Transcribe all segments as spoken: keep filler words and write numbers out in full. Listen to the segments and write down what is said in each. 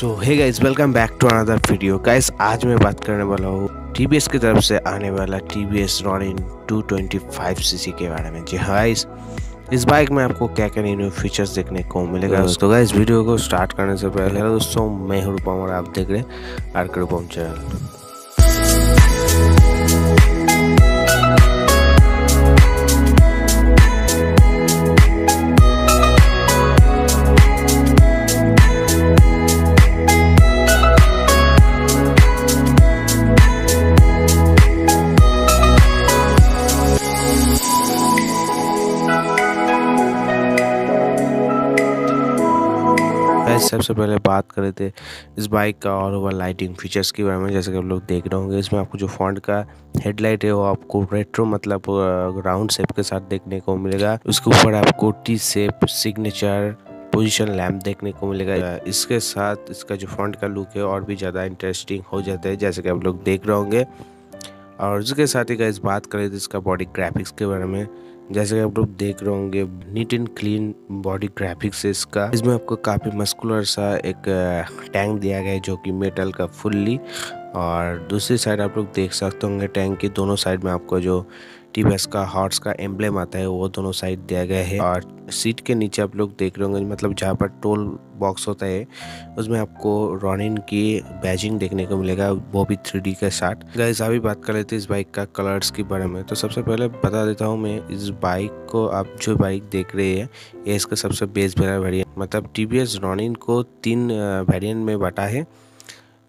So hey guys, welcome back to another video. Guys आज मैं बात करने वाला हूँ टीवीएस की तरफ से आने वाला TVS Ronin two twenty five cc के बारे में। जी हाँ गाइस, इस बाइक में आपको क्या क्या न्यू फीचर्स देखने को मिलेगा। दोस्तों गाइस, वीडियो को स्टार्ट करने से पहले दोस्तों मैं हूँ रूपम और आप देख रहे हैं आर के रूपम चैनल। सबसे पहले बात कर रहे थे इस बाइक का और ओवर लाइटिंग फीचर्स के बारे में। जैसे कि आप लोग देख रहे होंगे, इसमें आपको जो फ्रंट का हेडलाइट है वो आपको रेट्रो मतलब राउंड शेप के साथ देखने को मिलेगा। उसके ऊपर आपको T shape signature position lamp देखने को मिलेगा। इसके साथ इसका जो फ्रंट का लुक है और भी ज़्यादा इंटरेस्टिंग हो जाता है, जैसे कि आप लोग देख रहे होंगे। और इसके साथ ही गाइस बात करें तो इसका बॉडी ग्राफिक्स के बारे में। जैसे कि आप लोग देख रहे होंगे, neat and clean body graphics है इसका। इसमें आपको काफ़ी मस्कुलर सा एक टैंक दिया गया है जो कि मेटल का फुल्ली, और दूसरी साइड आप लोग देख सकते होंगे टैंक के दोनों साइड में आपको जो टीवीएस का हॉर्स का एम्ब्लेम आता है वो दोनों साइड दिया गया है। और सीट के नीचे आप लोग देख रहे होंगे, मतलब जहाँ पर टोल बॉक्स होता है उसमें आपको रॉनिन की बैजिंग देखने को मिलेगा, वो भी थ्री डी के साथ। गाइस अभी बात कर लेते हैं इस बाइक का कलर्स के बारे में। तो सबसे पहले बता देता हूँ मैं, इस बाइक को आप जो बाइक देख रहे हैं ये इसका सबसे बेस्ट वेरिएंट, मतलब टीवीएस रॉनिन को तीन वेरिएंट में बांटा है।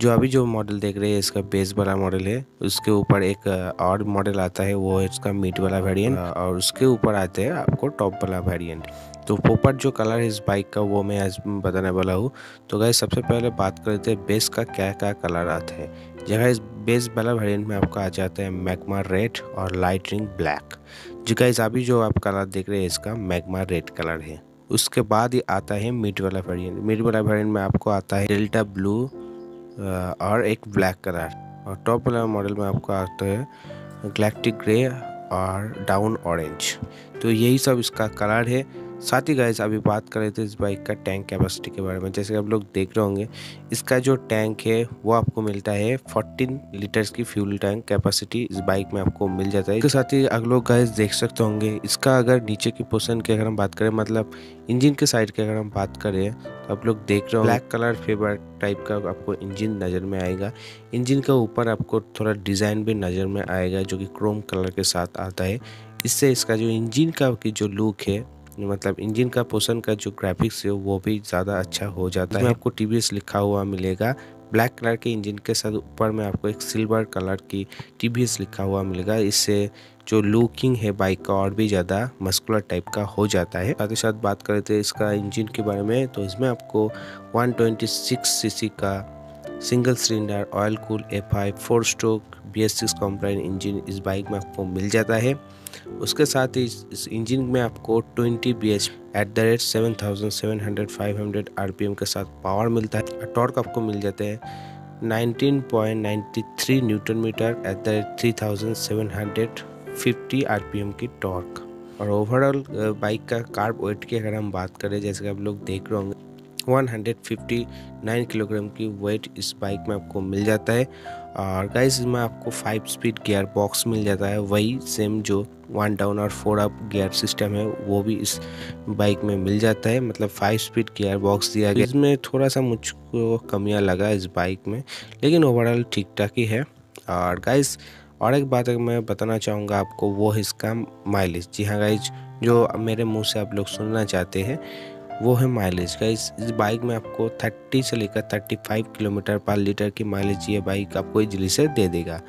जो अभी जो मॉडल देख रहे हैं इसका बेस वाला मॉडल है, उसके ऊपर एक और मॉडल आता है वो है इसका मिड वाला वेरिएंट, और उसके ऊपर आते हैं आपको टॉप वाला वेरिएंट। तो प्रॉपर जो कलर है इस बाइक का वो मैं आज बताने वाला हूँ। तो गाइस सबसे पहले बात करते हैं बेस का क्या क्या कलर आता है। जगह इस बेस वाला वेरिएंट में आपका आ जाता है मैग्मा रेड और लाइट रिंग ब्लैक। जी गाइस अभी जो आप कलर देख रहे हैं इसका मैग्मा रेड कलर है। उसके बाद ही आता है मिड वाला वेरिएंट। मिड वाला वेरिएंट में आपको आता है डेल्टा ब्लू और एक ब्लैक कलर, और टॉप वाला मॉडल में आपको आता है गैलेक्टिक ग्रे और डाउन ऑरेंज। तो यही सब इसका कलर है। साथ ही गाइस अभी बात कर रहे थे इस बाइक का टैंक कैपेसिटी के बारे में। जैसे कि आप लोग देख रहे होंगे, इसका जो टैंक है वो आपको मिलता है चौदह लीटर्स की फ्यूल टैंक कैपेसिटी इस बाइक में आपको मिल जाता है। इसके साथ ही आप लोग गाइस देख सकते होंगे, इसका अगर नीचे की पोर्शन की अगर हम बात करें, मतलब इंजन के साइड की अगर हम बात करें, तो आप लोग देख रहे हो ब्लैक कलर फेबर टाइप का आपको इंजन नज़र में आएगा। इंजन के ऊपर आपको थोड़ा डिज़ाइन भी नज़र में आएगा जो कि क्रोम कलर के साथ आता है। इससे इसका जो इंजन का की जो लुक है, मतलब इंजन का पोर्शन का जो ग्राफिक्स है वो भी ज़्यादा अच्छा हो जाता है। आपको टीवीएस लिखा हुआ मिलेगा ब्लैक कलर के इंजन के साथ, ऊपर में आपको एक सिल्वर कलर की टीवीएस लिखा हुआ मिलेगा। इससे जो लुकिंग है बाइक का और भी ज़्यादा मस्कुलर टाइप का हो जाता है। साथ ही साथ बात कर रहे थे इसका इंजन के बारे में। तो इसमें आपको वन ट्वेंटी सिक्स सीसी का single cylinder oil cool F I four stroke B S six compliant engine इस बाइक में आपको मिल जाता है। उसके साथ ही इस इंजन में आपको twenty B H at the rate seven thousand seven hundred five hundred R P M के साथ पावर मिलता है। टॉर्क आपको मिल जाते हैं nineteen point nine three newton metre at the rate three thousand seven hundred fifty R P M की torque. और ओवरऑल बाइक का कार्ब वेट की अगर हम बात करें, जैसे कि आप लोग देख रहे होंगे वन फिफ्टी नाइन किलोग्राम की वेट इस बाइक में आपको मिल जाता है। और गाइस इसमें आपको फाइव स्पीड गियर बॉक्स मिल जाता है, वही सेम जो वन डाउन और फोर अप गियर सिस्टम है वो भी इस बाइक में मिल जाता है, मतलब फाइव स्पीड गियर बॉक्स दिया गया। इसमें थोड़ा सा मुझको कमियां लगा इस बाइक में, लेकिन ओवरऑल ठीक ठाक ही है। और गाइस और एक बात अगर मैं बताना चाहूँगा आपको, वो है इसका माइलेज। जी हाँ गाइस, जो मेरे मुँह से आप लोग सुनना चाहते हैं वो है माइलेज। गाइस इस बाइक में आपको थर्टी से लेकर thirty five kilometre per litre की माइलेज ये बाइक आपको इजीली से दे देगा।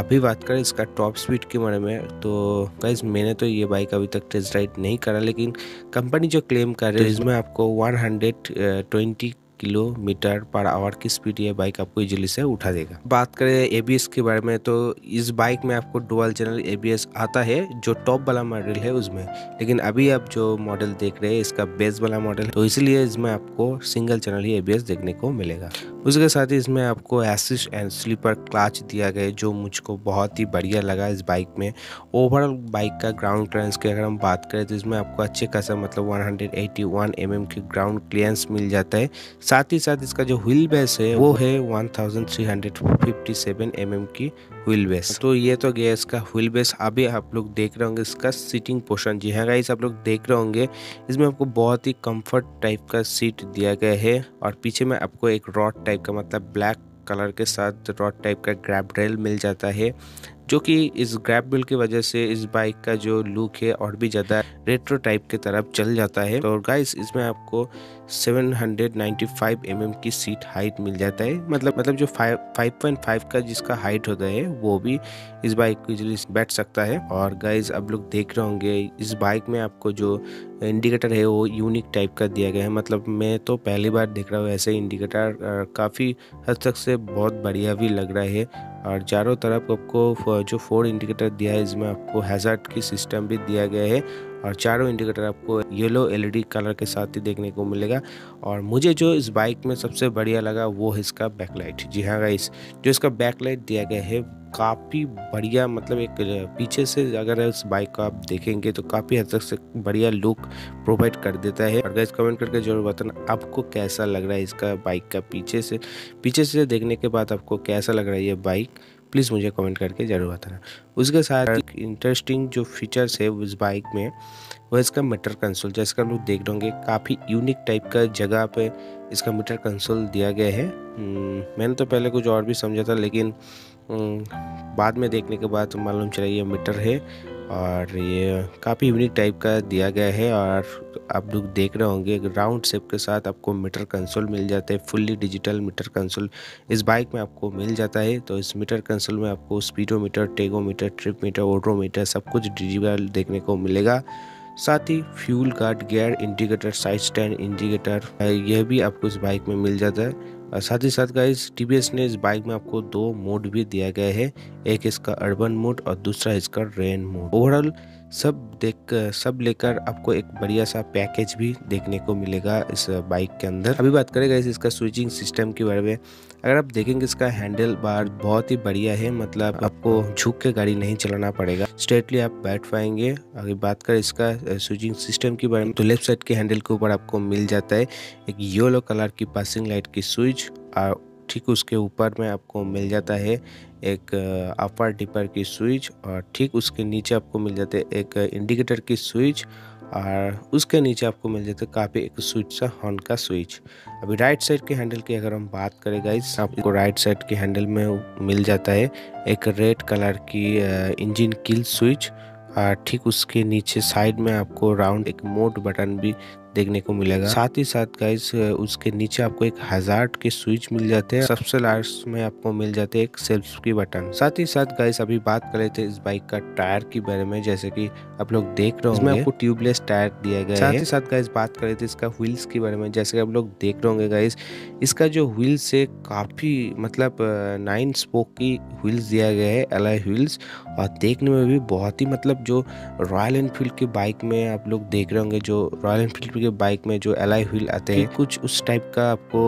अभी बात करें इसका टॉप स्पीड के बारे में, तो गाइस मैंने तो ये बाइक अभी तक टेस्ट राइड नहीं करा, लेकिन कंपनी जो क्लेम कर रही है इसमें आपको one hundred twenty kilometre per hour की स्पीड ये बाइक आपको इजीली से उठा देगा। बात करें एबीएस के बारे में, तो इस बाइक में आपको डुअल चैनल एबीएस आता है जो टॉप वाला मॉडल है उसमें, लेकिन अभी आप जो मॉडल देख रहे हैं इसका बेस वाला मॉडल, तो इसलिए इसमें आपको सिंगल चैनल ही एबीएस देखने को मिलेगा। उसके साथ ही इसमें आपको एसिस्ट एंड स्लीपर क्लच दिया गया जो मुझको बहुत ही बढ़िया लगा इस बाइक में। ओवरऑल बाइक का ग्राउंड क्लियरेंस की अगर हम बात करें, तो इसमें आपको अच्छे खासा मतलब one hundred eighty one M M के ग्राउंड क्लियरेंस मिल जाता है। साथ ही साथ इसका जो व्हील बेस है वो है तेरह सौ सत्तावन एम एम की व्हील बेस। तो ये तो गया इसका व्हील बेस। अभी आप लोग देख रहे होंगे इसका सीटिंग पोर्शन। जी हाँ गाइस, आप लोग देख रहे होंगे इसमें आपको बहुत ही कंफर्ट टाइप का सीट दिया गया है और पीछे में आपको एक रॉड टाइप का, मतलब ब्लैक कलर के साथ रॉड टाइप का ग्रैब रेल मिल जाता है, जो कि इस ग्रैब रेल की वजह से इस बाइक का जो लुक है और भी ज़्यादा रेट्रो टाइप की तरफ चल जाता है। और गाइस इसमें आपको सात सौ पचानवे एम एम की सीट हाइट मिल जाता है, मतलब मतलब जो पाँच पॉइंट पाँच का जिसका हाइट होता है वो भी इस बाइक को इजीली बैठ सकता है। और गाइस आप लोग देख रहे होंगे इस बाइक में आपको जो इंडिकेटर है वो यूनिक टाइप का दिया गया है, मतलब मैं तो पहली बार देख रहा हूँ ऐसे इंडिकेटर। काफ़ी हद तक से बहुत बढ़िया भी लग रहा है और चारों तरफ आपको जो फोर इंडिकेटर दिया है इसमें आपको हैजार्ड की सिस्टम भी दिया गया है और चारों इंडिकेटर आपको येलो एलईडी कलर के साथ ही देखने को मिलेगा। और मुझे जो इस बाइक में सबसे बढ़िया लगा वो है इसका बैकलाइट। जी हाँ गाइस, जो इसका बैकलाइट दिया गया है काफ़ी बढ़िया, मतलब एक पीछे से अगर इस बाइक को आप देखेंगे तो काफ़ी हद तक से बढ़िया लुक प्रोवाइड कर देता है। और गाइस कमेंट करके जरूर बताना आपको कैसा लग रहा है इसका बाइक का पीछे से पीछे से देखने के बाद आपको कैसा लग रहा है ये बाइक, प्लीज़ मुझे कमेंट करके ज़रूर बताना। उसके साथ एक इंटरेस्टिंग जो फीचर्स है उस बाइक में वह इसका मीटर कंसोल। जैसे हम लोग देख रहे होंगे काफ़ी यूनिक टाइप का जगह पे इसका मीटर कंसोल दिया गया है। मैंने तो पहले कुछ और भी समझा था, लेकिन बाद में देखने के बाद मालूम चला ये मीटर है और ये काफ़ी यूनिक टाइप का दिया गया है। और आप लोग देख रहे होंगे एक राउंड शेप के साथ आपको मीटर कंसोल मिल जाता है। फुल्ली डिजिटल मीटर कंसोल इस बाइक में आपको मिल जाता है। तो इस मीटर कंसोल में आपको speedometer, tachometer, trip meter, odometer सब कुछ डिजिटल देखने को मिलेगा। साथ ही fuel guard, gear indicator, side stand indicator यह भी आपको इस बाइक में मिल जाता है। और साथ ही साथ गाइस टीवीएस ने इस बाइक में आपको दो मोड भी दिया गया है, एक इसका अर्बन मोड और दूसरा इसका रेन मोड। ओवरऑल सब देख सब लेकर आपको एक बढ़िया सा पैकेज भी देखने को मिलेगा इस बाइक के अंदर। अभी बात करें गाइस इसका स्विचिंग सिस्टम के बारे में। अगर आप देखेंगे इसका हैंडल बार बहुत ही बढ़िया है, मतलब आपको झुक के गाड़ी नहीं चलाना पड़ेगा, स्ट्रेटली आप बैठ पाएंगे। अगर बात करें इसका स्विचिंग सिस्टम के बारे में तो लेफ्ट साइड के हैंडल के ऊपर आपको मिल जाता है एक येलो कलर की पासिंग लाइट की स्विच और ठीक उसके ऊपर में आपको मिल जाता है एक अपर डिपर की स्विच और ठीक उसके नीचे आपको मिल जाते है एक इंडिकेटर की स्विच और उसके नीचे आपको मिल जाता है काफ़ी एक स्विच सा हॉर्न का स्विच। अभी राइट साइड के हैंडल की अगर हम बात करें गाइस, आपको राइट साइड के हैंडल में मिल जाता है एक रेड कलर की इंजन किल स्विच और ठीक उसके नीचे साइड में आपको राउंड एक मोड बटन भी देखने को मिलेगा। साथ ही साथ गाइस उसके नीचे आपको एक हजार्ड के स्विच मिल जाते हैं, सबसे लास्ट में आपको मिल जाते हैं एक सेल्फ की बटन। साथ ही साथ गाइस अभी बात कर लेते हैं इस बाइक का टायर के बारे में। जैसे कि आप लोग देख रहे होंगे आपको ट्यूबलेस टायर दिया गया है। साथ ही साथ गाइस बात कर लेते हैं इसका व्हील्स के बारे में। जैसे कि आप लोग देख रहे होंगे गाइस इसका जो व्हील्स है काफी, मतलब नाइन स्पोक की व्हील्स दिया गया है, अलॉय व्हील्स, और देखने में भी बहुत ही, मतलब जो रॉयल एनफील्ड की बाइक में आप लोग देख रहे होंगे जो रॉयल एनफील्ड बाइक में जो अलॉय व्हील आते हैं कुछ उस टाइप का आपको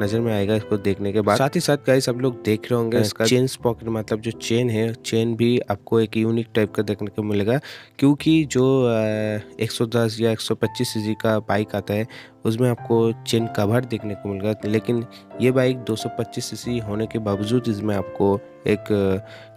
नजर में आएगा इसको देखने के बाद। साथ ही साथ गाइस आप लोग देख रहे होंगे इसका चेन स्पॉकेट, मतलब जो चेन है चेन भी आपको एक यूनिक टाइप का देखने को मिलेगा, क्योंकि जो एक सौ दस या एक सौ पच्चीस सीसी का बाइक आता है उसमें आपको चेन कवर देखने को मिलेगा, लेकिन ये बाइक दो सौ पच्चीस सीसी होने के बावजूद इसमें आपको एक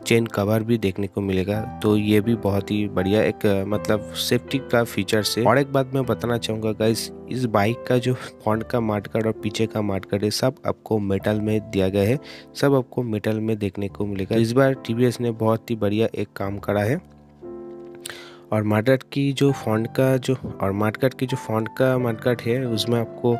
चेन कवर भी देखने को मिलेगा। तो ये भी बहुत ही बढ़िया एक, मतलब सेफ्टी का फीचर से। और एक बात मैं बताना चाहूँगा गाइस, इस बाइक का जो फ्रंट का मार्कर और पीछे का मार्कर है सब आपको मेटल में दिया गया है, सब आपको मेटल में देखने को मिलेगा। इस बार टीवीएस ने बहुत ही बढ़िया एक काम करा है और मार्केट की जो फॉन्ट का जो और मार्केट की जो फॉन्ट का मार्केट है उसमें आपको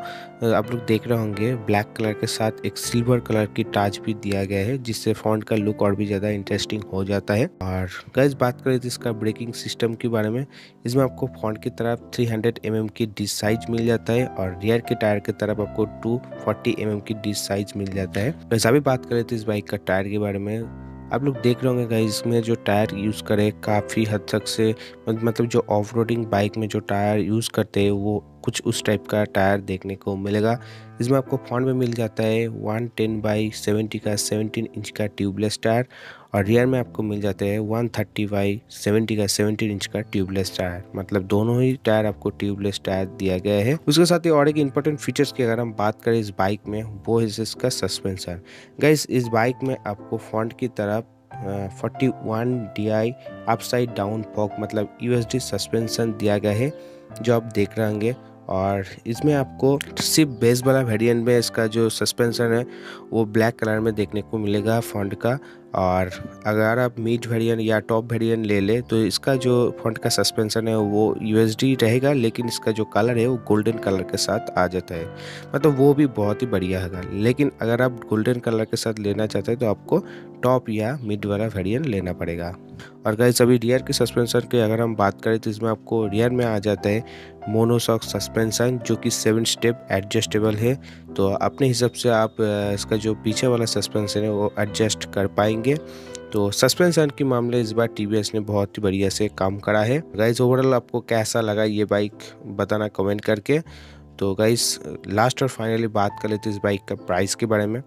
आप लोग देख रहे होंगे ब्लैक कलर के साथ एक सिल्वर कलर की टाच भी दिया गया है, जिससे फॉन्ट का लुक और भी ज़्यादा इंटरेस्टिंग हो जाता है। और गाइस बात करें तो इसका ब्रेकिंग सिस्टम के बारे में, इसमें आपको फॉन्ट की तरफ तीन सौ एम एम की डिस्क साइज मिल जाता है और रियर के टायर की तरफ आपको दो सौ चालीस एम एम की डिस्क साइज मिल जाता है। वैसा भी बात करें तो इस बाइक का टायर के बारे में आप लोग देख रहे होंगे गाइस इसमें जो टायर यूज़ करे काफ़ी हद तक से, मतलब जो ऑफ रोडिंग बाइक में जो टायर यूज़ करते हैं वो कुछ उस टाइप का टायर देखने को मिलेगा। इसमें आपको फॉन्ट में मिल जाता है एक सौ दस बाई सत्तर का सत्रह इंच का ट्यूबलेस टायर और रियर में आपको मिल जाता है एक सौ तीस बाई सत्तर का सत्रह इंच का ट्यूबलेस टायर, मतलब दोनों ही टायर आपको ट्यूबलेस टायर दिया गया है। उसके साथ ही और एक इंपॉर्टेंट फीचर्स की अगर हम बात करें इस बाइक में, वो है इसका सस्पेंशन। गाइस इस बाइक में आपको फ्रंट की तरफ इकतालीस D I upside down fork मतलब यूएसडी सस्पेंशन दिया गया है जो आप देख रहे होंगे। और इसमें आपको सिर्फ बेस वाला वेरिएंट में इसका जो सस्पेंशन है वो ब्लैक कलर में देखने को मिलेगा फ्रंट का, और अगर आप मिड वेरिएंट या टॉप वेरिएंट ले ले तो इसका जो फ्रंट का सस्पेंशन है वो यूएसडी रहेगा, लेकिन इसका जो कलर है वो गोल्डन कलर के साथ आ जाता है, मतलब वो भी बहुत ही बढ़िया है। लेकिन अगर आप गोल्डन कलर के साथ लेना चाहते हैं तो आपको टॉप या मिड वाला वेरिएंट लेना पड़ेगा। और गाइस अभी रियर के सस्पेंशन की अगर हम बात करें तो इसमें आपको रियर में आ जाता है मोनोशॉक सस्पेंशन जो कि सेवन स्टेप एडजस्टेबल है, तो अपने हिसाब से आप इसका जो पीछे वाला सस्पेंशन है वो एडजस्ट कर पाएंगे। तो सस्पेंशन के मामले इस बार टीवीएस ने बहुत ही बढ़िया से काम करा है। गाइस ओवरऑल आपको कैसा लगा ये बाइक बताना कमेंट करके। तो गाइस लास्ट और फाइनली बात कर लेते हैं इस बाइक का प्राइस के बारे में।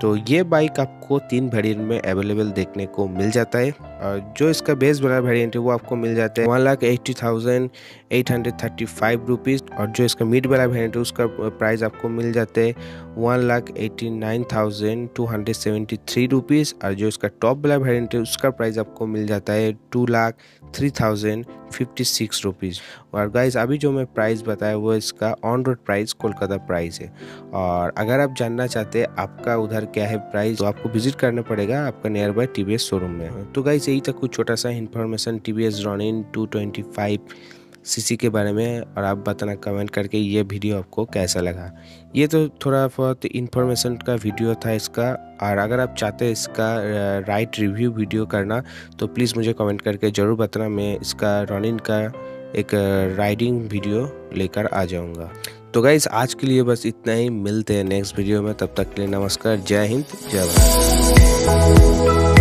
तो ये बाइक आपको तीन वेरिएंट में अवेलेबल देखने को मिल जाता है और जो इसका बेस वाला वेरिएंट है वो आपको मिल जाता है one lakh eighty thousand eight hundred thirty five rupees और जो इसका मिड वाला वेरिएंट है उसका प्राइस आपको मिल जाता है one lakh eighty nine thousand two hundred seventy three rupees और जो इसका टॉप वाला वेरिएंट है उसका प्राइस आपको मिल जाता है two lakh three thousand fifty six rupees. और गाइस अभी जो मैं प्राइस बताया वो इसका on road price Kolkata price है, और अगर आप जानना चाहते हैं आपका उधर क्या है प्राइस तो आपको विजिट करना पड़ेगा आपका नियर बाय टीवीएस शोरूम में। तो गाइस यही था कुछ छोटा सा information TVS Ronin two twenty five cc के बारे में, और आप बताना कमेंट करके ये वीडियो आपको कैसा लगा। ये तो थोड़ा बहुत इन्फॉर्मेशन का वीडियो था इसका, और अगर आप चाहते हैं इसका राइट रिव्यू वीडियो करना तो प्लीज़ मुझे कमेंट करके ज़रूर बताना, मैं इसका रॉनिन का एक राइडिंग वीडियो लेकर आ जाऊँगा। तो गाइस आज के लिए बस इतना ही, मिलते हैं नेक्स्ट वीडियो में, तब तक के लिए नमस्कार, जय हिंद जय भारत।